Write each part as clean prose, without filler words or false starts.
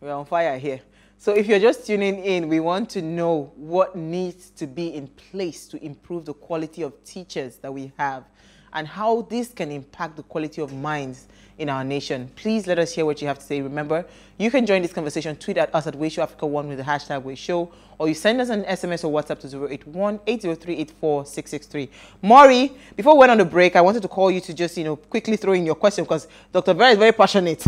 We're on fire here. So if you're just tuning in, we want to know what needs to be in place to improve the quality of teachers that we have and how this can impact the quality of minds in our nation. Please let us hear what you have to say. Remember, you can join this conversation. Tweet at us at WayShowAfrica1 with the hashtag WayShow, or you send us an SMS or WhatsApp to 081-803-84663. Maury, before we went on the break, I wanted to call you to just, you know, quickly throw in your question because Dr. Vera is very passionate.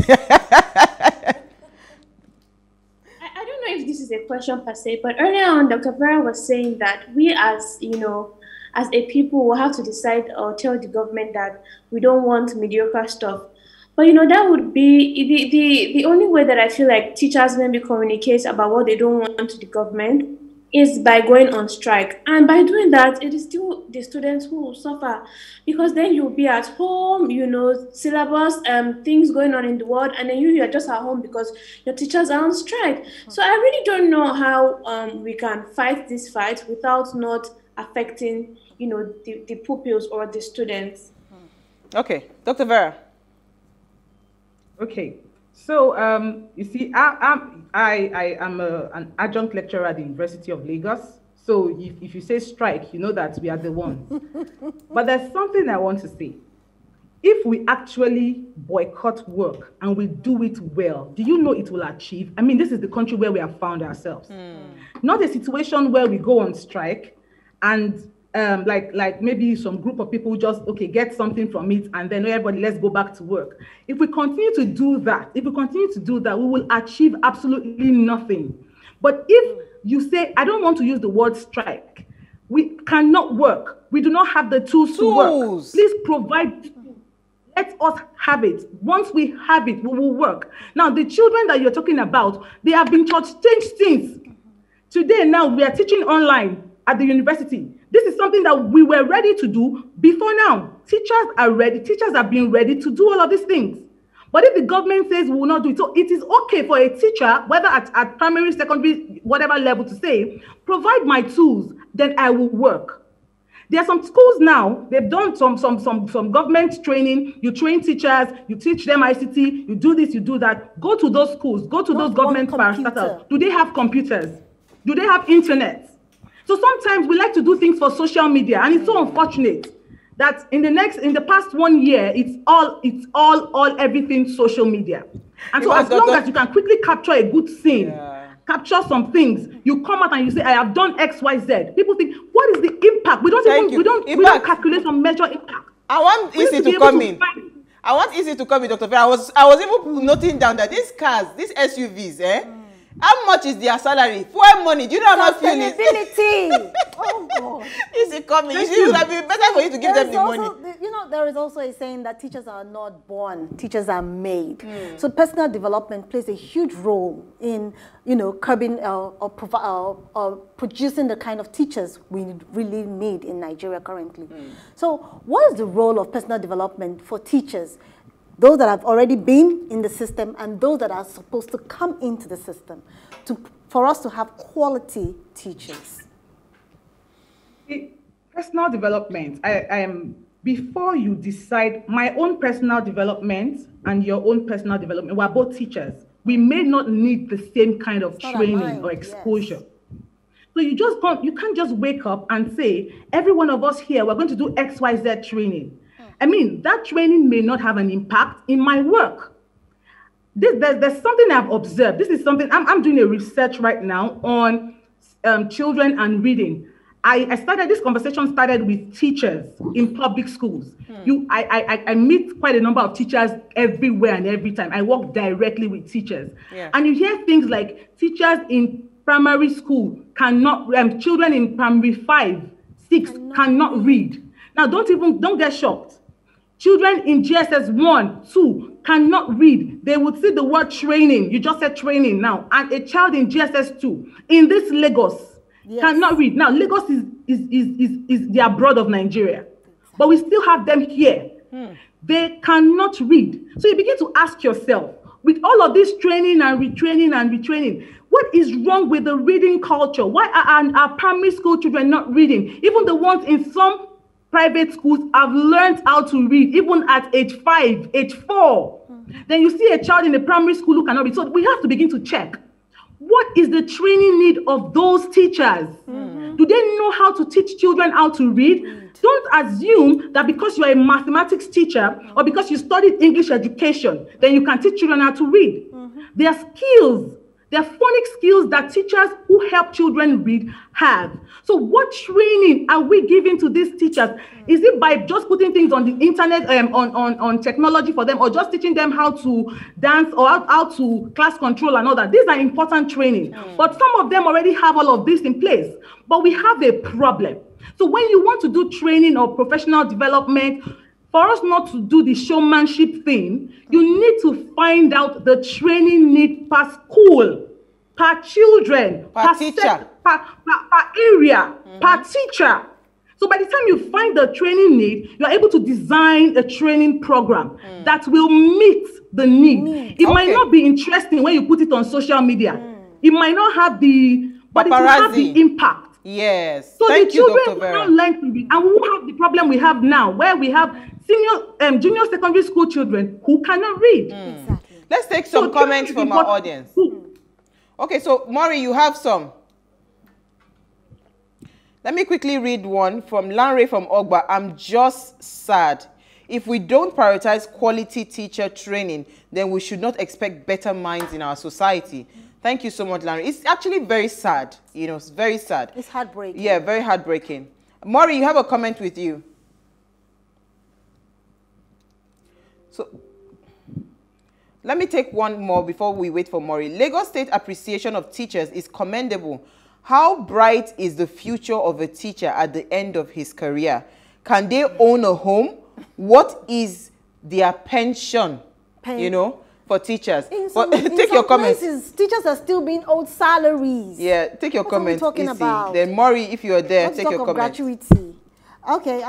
If this is a question per se, but earlier on Dr. Vera was saying that we as, you know, as a people will have to decide or tell the government that we don't want mediocre stuff. But you know, that would be the only way that I feel like teachers maybe communicate about what they don't want to the government is by going on strike. And by doing that, it is still the students who will suffer, because then you'll be at home, you know, syllabus, things going on in the world, and then you are just at home because your teachers are on strike. So I really don't know how we can fight this fight without not affecting, you know, the pupils or the students. Okay, Dr. Vera. Okay. So, you see, I am an adjunct lecturer at the University of Lagos. So if you say strike, you know that we are the ones. But there's something I want to say. If we actually boycott work and we do it well, do you know it will achieve? I mean, this is the country where we have found ourselves. Not a situation where we go on strike and like maybe some group of people just, okay, get something from it and then everybody, let's go back to work. If we continue to do that, we will achieve absolutely nothing. But if you say, I don't want to use the word strike, we cannot work. We do not have the tools to work. Please provide, let us have it. Once we have it, we will work. Now, the children that you're talking about, they have been changed since. Today, now, we are teaching online at the university. This is something that we were ready to do before now. Teachers are ready. Teachers have been ready to do all of these things. But if the government says we will not do it, so it is okay for a teacher, whether at primary, secondary, whatever level, to say, provide my tools, then I will work. There are some schools now, they've done some government training. You train teachers, you teach them ICT, you do this, you do that. Go to those schools, go to those government parastatals. Do they have computers? Do they have internet? So sometimes we like to do things for social media, and it's so unfortunate that in the past 1 year, it's all everything social media. And so as long as you can quickly capture a good scene, capture some things, you come out and you say, I have done X, Y, Z. People think, what is the impact? We don't calculate or measure impact. I want Izzy to come in. I want Izzy to come in, Dr. Fair. I was even noting down that these cars, these SUVs, how much is their salary? Fuel money. Do you know how much fuel is? Sustainability. Oh, God. Is it coming? It would have been better for you to give them the money. You know, there is also a saying that teachers are not born. Teachers are made. So personal development plays a huge role in, you know, curbing or producing the kind of teachers we really need in Nigeria currently. So what is the role of personal development for teachers? Those that have already been in the system and those that are supposed to come into the system, for us to have quality teachers. Personal development. Before you decide, my own personal development and your own personal development, we're both teachers. We may not need the same kind of training or exposure. Yes. So you can't just wake up and say, every one of us here, we're going to do X, Y, Z training. I mean, that training may not have an impact in my work. There's something I've observed. This is something, I'm doing a research right now on children and reading. This conversation started with teachers in public schools. I meet quite a number of teachers everywhere and every time. I work directly with teachers. And you hear things like teachers in primary school cannot, children in primary 5, 6 cannot read. Now, don't get shocked. Children in GSS 1, 2 cannot read. They would see the word training. You just said training now. And a child in GSS 2 in this Lagos cannot read. Now, Lagos is the abroad of Nigeria. But we still have them here. They cannot read. So you begin to ask yourself, with all of this training and retraining and retraining, what is wrong with the reading culture? Why are our primary school children not reading? Even the ones in some private schools have learned how to read, even at age 5, age 4. Then you see a child in the primary school who cannot read. So we have to begin to check. What is the training need of those teachers? Mm-hmm. Do they know how to teach children how to read? Mm-hmm. Don't assume that because you're a mathematics teacher or because you studied English education, then you can teach children how to read. Mm-hmm. Their skills, their phonic skills that teachers who help children read have. So what training are we giving to these teachers? Mm-hmm. Is it by just putting things on the internet, on technology for them, or just teaching them how to dance or how to class control and all that? These are important training. Mm-hmm. But some of them already have all of this in place. But we have a problem. So when you want to do training or professional development, for us not to do the showmanship thing, you need to find out the training need per school, per children, per teacher, per area, mm-hmm. per teacher. So by the time you find the training need, you're able to design a training program that will meet the need. It might not be interesting when you put it on social media. It might not have the, but it will have the impact. Yes. So thank the children you, Dr. learn to read, and we won't have the problem we have now, where we have junior secondary school children who cannot read. Exactly. Let's take some comments from our audience. Okay, so Maury, you have some. Let me quickly read one from Lanre from Ogba. I'm just sad. If we don't prioritize quality teacher training, then we should not expect better minds in our society. Thank you so much, Larry. It's actually very sad. You know, it's very sad. It's heartbreaking. Yeah, very heartbreaking. Maury, you have a comment with you. So, let me take one more before we wait for Maury. Lagos State appreciation of teachers is commendable. How bright is the future of a teacher at the end of his career? Can they own a home? What is their pension? You know? For teachers, take your comments. Places, teachers are still being owed salaries. Yeah, take your comments. What are we talking about? Then Maury, if you are there, take your comments. Gratuity. Okay.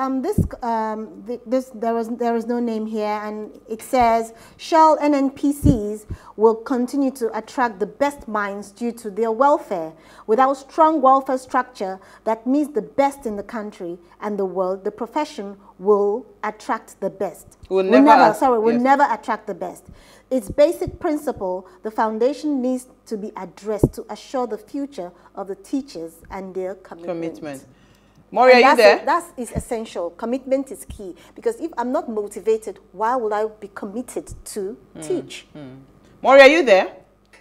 There is no name here, and it says Shell NNPCs will continue to attract the best minds due to their welfare. Without strong welfare structure that means the best in the country and the world, the profession will attract the best. Will never attract the best. Its basic principle, the foundation needs to be addressed to assure the future of the teachers and their commitment. Maury, are you there? That is essential. Commitment is key. Because if I'm not motivated, why would I be committed to teach? Maury, are you there?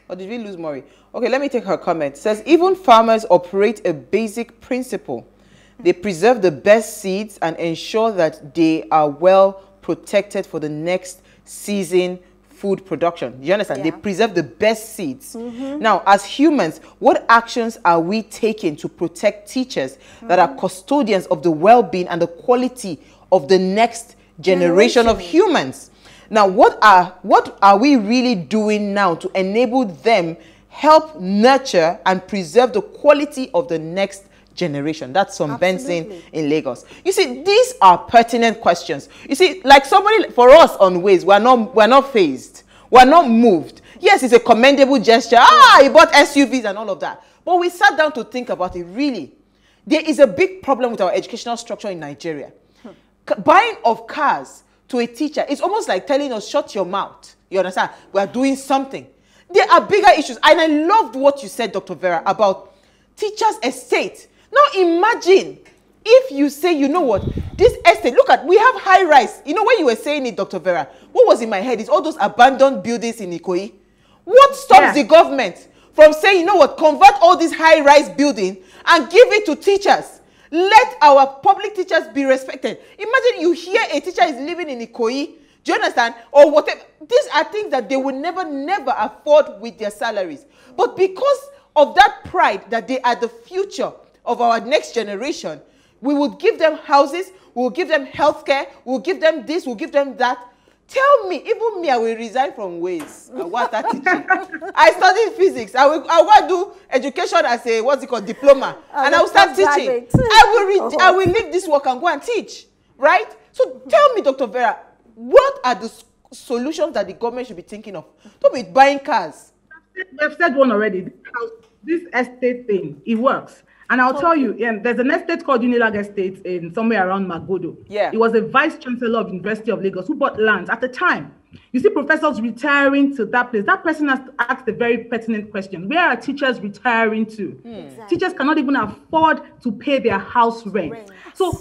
Or did we lose Maury? Okay, let me take her comment. It says, even farmers operate a basic principle. They preserve the best seeds and ensure that they are well protected for the next season food production. You understand? Yeah. They preserve the best seeds. Now, as humans, what actions are we taking to protect teachers that are custodians of the well-being and the quality of the next generation of humans? Now, what are we really doing now to enable them help nurture and preserve the quality of the next generation? That's from Benson in Lagos. You see, these are pertinent questions. You see, like somebody, for us on WAYS, we're not phased. We're not moved. Yes, it's a commendable gesture. Ah, he bought SUVs and all of that. But we sat down to think about it, really. There is a big problem with our educational structure in Nigeria. Buying of cars to a teacher is almost like telling us, shut your mouth. You understand? We're doing something. There are bigger issues. And I loved what you said, Dr. Vera, about teachers' estate. Now imagine if you say, you know what, this estate, look at, we have high rise. You know, when you were saying it, Dr. Vera, what was in my head is all those abandoned buildings in Ikoyi. What stops the government from saying, you know what, convert all these high rise buildings and give it to teachers? Let our public teachers be respected. Imagine you hear a teacher is living in Ikoyi. Do you understand? Or whatever. These are things that they will never afford with their salaries. But because of that pride that they are the future of our next generation, we will give them houses, we will give them healthcare, we will give them this, we will give them that. Tell me, even me, I will resign from WAYS. I want that teaching. I studied physics. I want to do education as a, what's it called, diploma. And I will start teaching. I will leave this work and go and teach. Right? So tell me, Dr. Vera, what are the solutions that the government should be thinking of? Don't be buying cars. I've said one already. This estate thing, it works. And I'll tell you, there's an estate called Unilag Estate in somewhere around Magodo. Yeah. It was a vice chancellor of University of Lagos who bought lands at the time. You see professors retiring to that place. That person has to ask the very pertinent question. Where are teachers retiring to? Exactly. Teachers cannot even afford to pay their house rent. So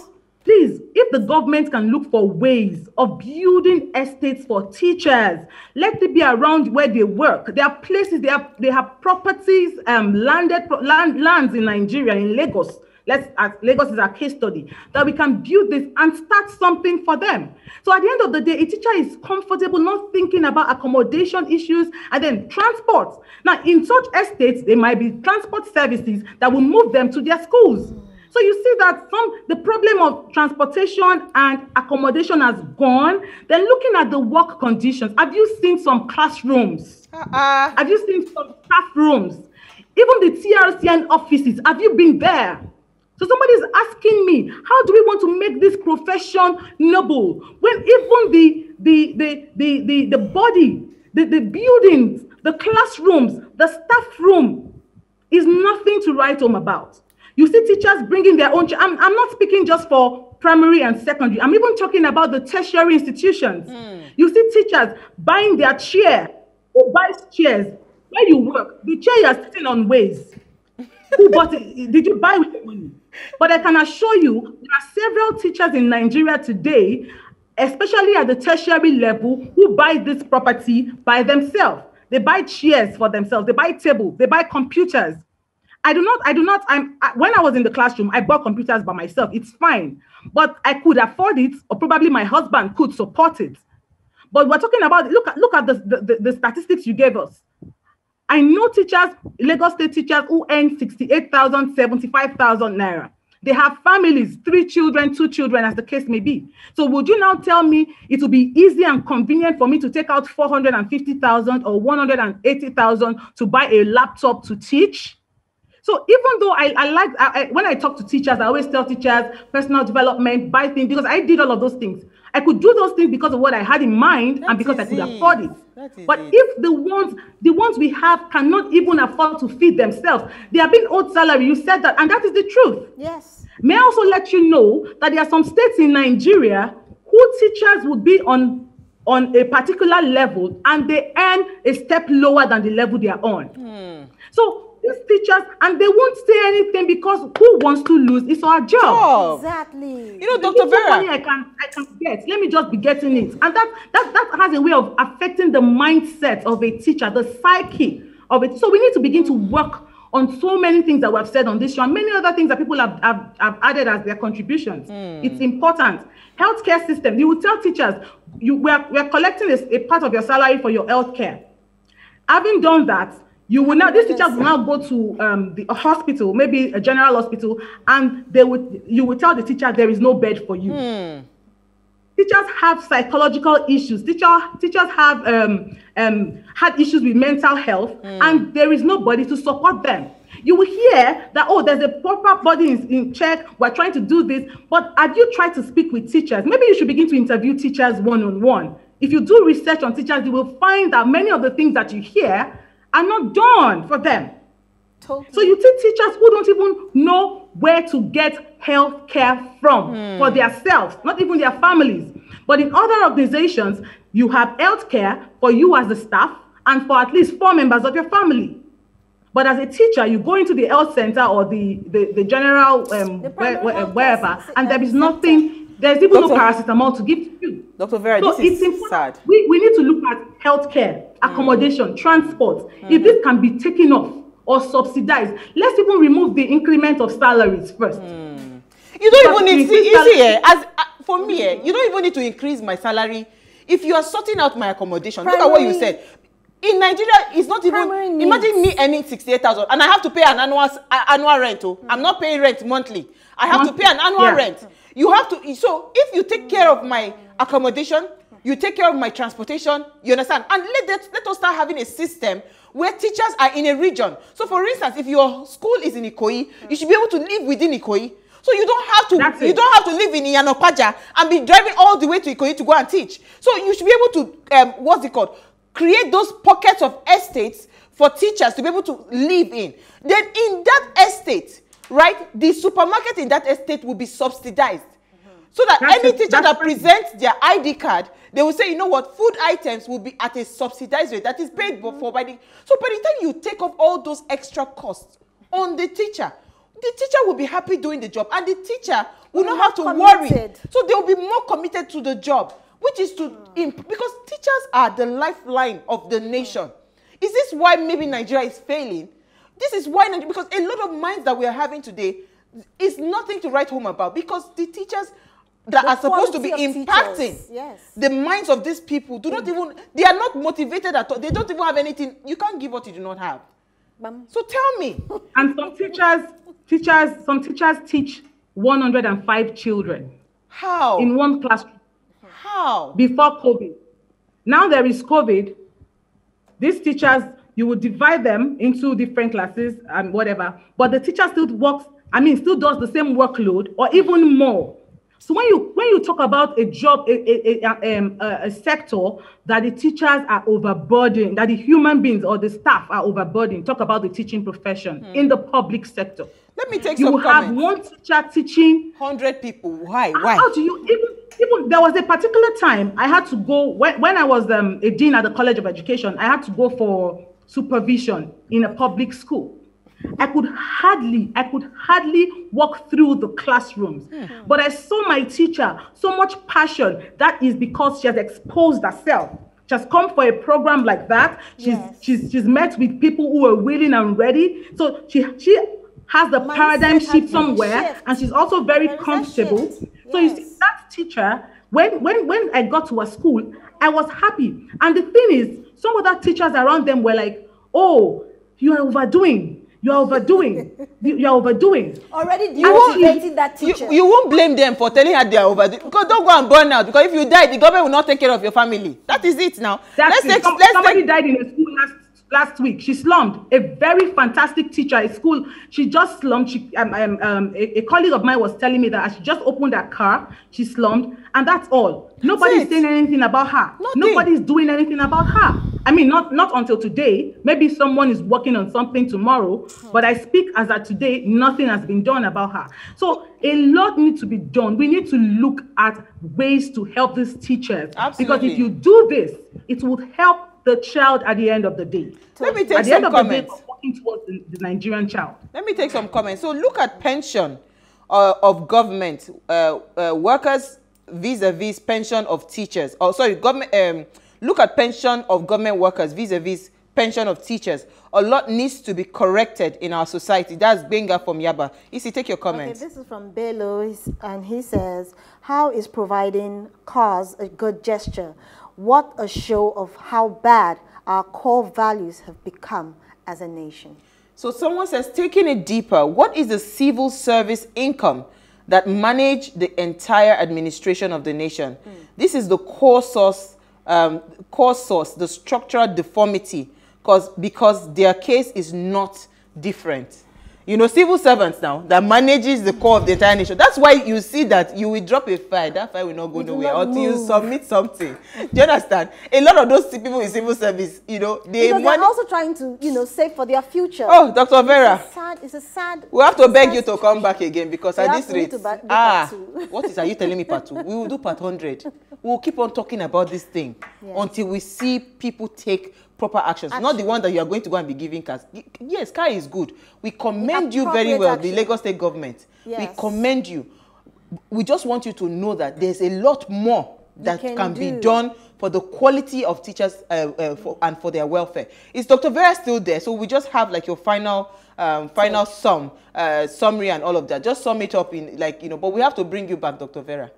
please, if the government can look for ways of building estates for teachers, let it be around where they work. There are places, they have properties, lands in Nigeria, in Lagos. Lagos is our case study, that we can build this and start something for them. So at the end of the day, a teacher is comfortable not thinking about accommodation issues and then transport. Now, in such estates, there might be transport services that will move them to their schools. So you see that from the problem of transportation and accommodation has gone. Then looking at the work conditions, have you seen some classrooms? Have you seen some staff rooms? Even the TRCN offices, have you been there? So somebody is asking me, how do we want to make this profession noble? When even the body, the buildings, the classrooms, the staff room is nothing to write home about. You see teachers bringing their own, I'm not speaking just for primary and secondary, I'm even talking about the tertiary institutions. You see teachers buying their chair or vice chairs. Where you work, the chair you're sitting on WAYS. Who bought it? Did you buy with your money? But I can assure you, there are several teachers in Nigeria today, especially at the tertiary level, who buy this property by themselves. They buy chairs for themselves. They buy tables. They buy computers. When I was in the classroom, I bought computers by myself. It's fine. But I could afford it, or probably my husband could support it. But we're talking about, look at the statistics you gave us. I know teachers, Lagos State teachers, who earn 68,000, 75,000 naira. They have families, 3 children, 2 children, as the case may be. So would you now tell me it will be easy and convenient for me to take out 450,000 or 180,000 to buy a laptop to teach? So even though when I talk to teachers, I always tell teachers, personal development, buy things, because I did all of those things. I could do those things because of what I had in mind and because I could afford it. But if the ones we have cannot even afford to feed themselves, they are being owed salary. You said that, and that is the truth. Yes. May I also let you know that there are some states in Nigeria who teachers would be on a particular level and they earn a step lower than the level they are on. So these teachers, and they won't say anything, because who wants to lose? It's our job. Exactly. You know, Dr. Vera, I can get. Let me just be getting it, and that has a way of affecting the mindset of a teacher, the psyche of it. So we need to begin to work on so many things that we have said on this show, and many other things that people have added as their contributions. It's important. Healthcare system. You will tell teachers, we are collecting a part of your salary for your healthcare. Having done that, these teachers will now go to a hospital, maybe a general hospital, and you will tell the teacher there is no bed for you. Teachers have psychological issues. Teachers have had issues with mental health, and there is nobody to support them. You will hear that, oh, there's a proper body in check, we're trying to do this, but have you tried to speak with teachers? Maybe you should begin to interview teachers one-on-one. If you do research on teachers, you will find that many of the things that you hear are not done for them. Totally. So you see teachers who don't even know where to get health care from for themselves, not even their families. But in other organizations, you have health care for you as a staff and for at least 4 members of your family. But as a teacher, you go into the health center or the general wherever, and there is nothing. There's even no paracetamol to give to you. Dr. Vera, so this is sad. We need to look at healthcare, accommodation, transport. If this can be taken off or subsidized, let's even remove the increment of salaries first. You don't even need to, for me, you don't even need to increase my salary if you are sorting out my accommodation. Primary. Look at what you said. In Nigeria, it's not even, imagine me earning 68,000 and I have to pay an annual rent. I'm not paying rent monthly. I have to pay an annual rent. You have to, so if you take care of my accommodation, you take care of my transportation, you understand? And let us start having a system where teachers are in a region. So for instance, if your school is in Ikoyi, you should be able to live within Ikoyi. So you don't have to live in Iyanopaja and be driving all the way to Ikoyi to go and teach. So you should be able to, create those pockets of estates for teachers to be able to live in. Then in that estate, right, the supermarket in that estate will be subsidized. So that any teacher that presents their ID card, they will say, you know what, food items will be at a subsidized rate that is paid for by the... So by the time you take off all those extra costs on the teacher will be happy doing the job, and the teacher will not have to worry. So they will be more committed to the job, which is to... Because teachers are the lifeline of the nation. Is this why maybe Nigeria is failing? This is why... Because a lot of minds that we are having today is nothing to write home about, because the teachers... that are supposed to be impacting the minds of these people do not even, they are not motivated at all. They don't even have anything. You can't give what you do not have. So tell me. And some teachers teach 105 children. How? In one classroom. How? Before COVID. Now there is COVID. These teachers, you would divide them into different classes and whatever, but the teacher still works, still does the same workload or even more. So when you talk about a job, a sector that the teachers are overburdened, that the human beings or the staff are overburdened, talk about the teaching profession in the public sector. Let me take some comments. You have one teacher teaching 100 people. Why? Why? How do you even? There was a particular time I had to go when I was a dean at the College of Education. I had to go for supervision in a public school. I could hardly walk through the classrooms, but I saw my teacher, so much passion. That is because she has exposed herself. She has come for a program like that. She's met with people who are willing and ready. So she has the paradigm shift somewhere, and she's also very comfortable. So you see, that teacher, when I got to a school, I was happy. And the thing is, some of the teachers around them were like, "Oh, you are overdoing. You are overdoing. You are overdoing." Already demotivating that teacher. You won't blame them for telling her they are overdoing. Because don't go and burn out. Because if you die, the government will not take care of your family. That is it now. Somebody died in a school last week. She slumped. A very fantastic teacher at school. She just slumped. A colleague of mine was telling me that she just opened her car. She slumped. And that's all. Nobody's saying anything about her. Nothing. Nobody's doing anything about her. Not until today. Maybe someone is working on something tomorrow, but I speak as of today, nothing has been done about her. So a lot needs to be done. We need to look at ways to help these teachers. Absolutely. Because if you do this, it will help the child at the end of the day. Let me take some comments. Working towards the Nigerian child. Let me take some comments. So look at pension of government workers vis-a-vis pension of teachers. Oh, sorry, government... Look at pension of government workers vis-a-vis pension of teachers. A lot needs to be corrected in our society. That's Benga from Yaba. Isi, take your comments. Okay, this is from Bello, and he says, "How is providing cars a good gesture? What a show of how bad our core values have become as a nation." So someone says, taking it deeper, what is the civil service income that manage the entire administration of the nation? This is the core source. The structural deformity, because their case is not different. You know, civil servants now that manages the core of the entire nation. That's why you see that you will drop a file. That file will not go nowhere until you submit something. Do you understand? A lot of those people in civil service, you know, they're also trying to, you know, save for their future. Oh, Dr. Vera, it's a sad. We have to beg you to come back again, because at this rate, what is, are you telling me part two? We will do part 100. We will keep on talking about this thing until we see people take proper actions. Not the one that you are going to go and be giving cars. Yes, car is good. We commend you very well, the Lagos State government. Yes. We commend you. We just want you to know that there's a lot more that can be done for the quality of teachers and for their welfare. Is Dr. Vera still there? So we just have like your final summary and all of that. Just sum it up in but we have to bring you back, Dr. Vera.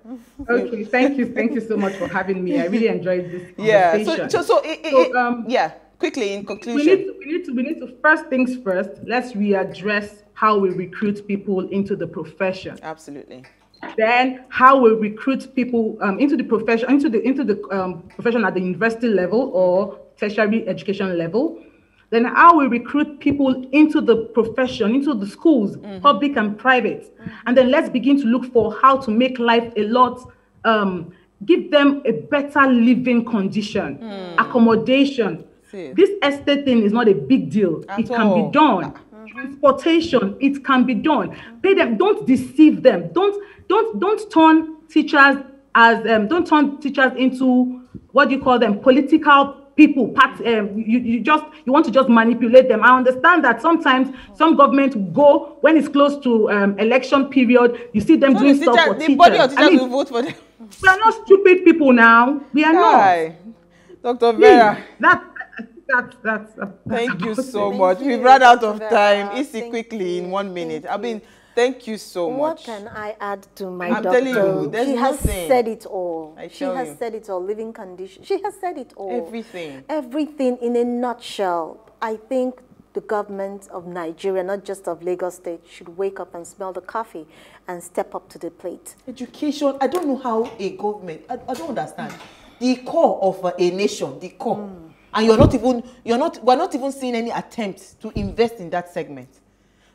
Okay, thank you so much for having me. I really enjoyed this conversation. Quickly in conclusion, we need to first things first. Let's readdress how we recruit people into the profession. Absolutely. Then how we recruit people into the profession, into the profession at the university level or tertiary education level. Then how we recruit people into the profession, into the schools, public and private. And then let's begin to look for how to make life a lot, give them a better living condition, accommodation. This estate thing is not a big deal. It can be done. Transportation, it can be done. Pay them. Don't deceive them. Don't turn teachers as don't turn teachers into, what do you call them, political people. You want to just manipulate them. I understand that sometimes some government go when it's close to election period. You see them doing stuff for teachers. The body of teachers will vote for them. We are not stupid people now. We are not. Dr. Vera. Thank you so much. We've run out of time. Easy, quickly, in 1 minute. I mean, thank you so much. What can I add to my doctor? I'm telling you, there's nothing. She has said it all. She has said it all. Living conditions. She has said it all. Everything. Everything in a nutshell. I think the government of Nigeria, not just of Lagos State, should wake up and smell the coffee and step up to the plate. Education. I don't know how a government. I don't understand. The core of a nation. The core. And we're not even seeing any attempts to invest in that segment.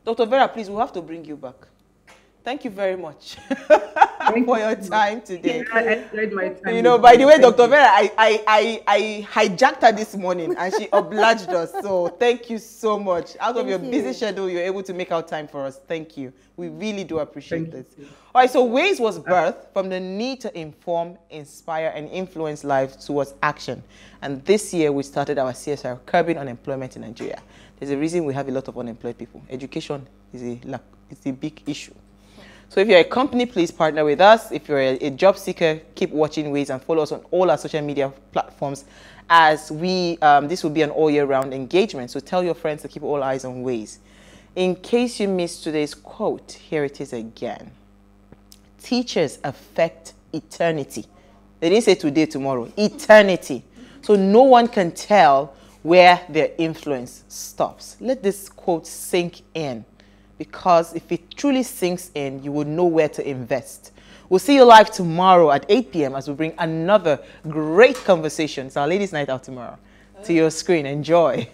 Dr. Vera, please, we'll have to bring you back. Thank you very much for your time today. Yeah, I enjoyed my time. You know, by the way, Dr. Vera, I hijacked her this morning and she obliged us. So thank you so much. Out of your busy schedule, you're able to make out time for us. Thank you. We really do appreciate this. All right, so WAYS was birthed from the need to inform, inspire, and influence lives towards action. And this year, we started our CSR, Curbing Unemployment in Nigeria. There's a reason we have a lot of unemployed people. Education is a big issue. So if you're a company, please partner with us. If you're a job seeker, keep watching WAYS and follow us on all our social media platforms, as we, this will be an all year round engagement. So tell your friends to keep all eyes on WAYS. In case you missed today's quote, here it is again. Teachers affect eternity. They didn't say today, tomorrow, eternity. So no one can tell where their influence stops. Let this quote sink in. Because if it truly sinks in, you will know where to invest. We'll see you live tomorrow at 8 p.m. as we bring another great conversation. It's our ladies' night out tomorrow. To your screen. Enjoy.